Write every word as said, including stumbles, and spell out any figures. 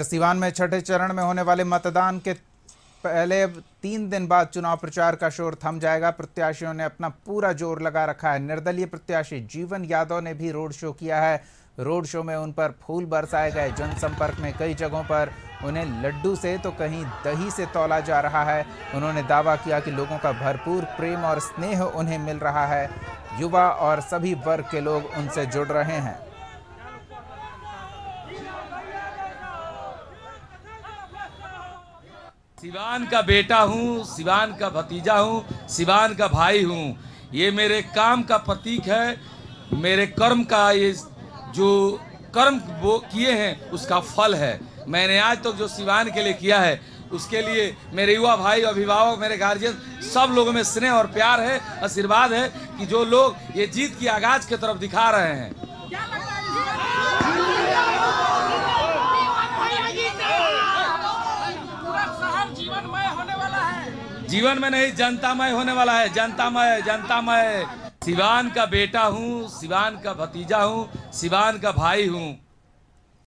सिवान में छठे चरण में होने वाले मतदान के पहले तीन दिन बाद चुनाव प्रचार का शोर थम जाएगा। प्रत्याशियों ने अपना पूरा जोर लगा रखा है। निर्दलीय प्रत्याशी जीवन यादव ने भी रोड शो किया है। रोड शो में उन पर फूल बरसाए गए। जनसंपर्क में कई जगहों पर उन्हें लड्डू से तो कहीं दही से तौला जा रहा है। उन्होंने दावा किया कि लोगों का भरपूर प्रेम और स्नेह उन्हें मिल रहा है। युवा और सभी वर्ग के लोग उनसे जुड़ रहे हैं। सिवान का बेटा हूँ, सिवान का भतीजा हूँ, सिवान का भाई हूँ। ये मेरे काम का प्रतीक है, मेरे कर्म का, ये जो कर्म वो किए हैं उसका फल है। मैंने आज तक तो जो सिवान के लिए किया है उसके लिए मेरे युवा भाई, अभिभावक, मेरे गार्जियन, सब लोगों में स्नेह और प्यार है, आशीर्वाद है कि जो लोग ये जीत की आगाज की तरफ दिखा रहे हैं। जीवन में नहीं, जनतामय होने वाला है। जनतामय, जनतामय। सिवान का बेटा हूँ, सिवान का भतीजा हूँ, सिवान का भाई हूँ।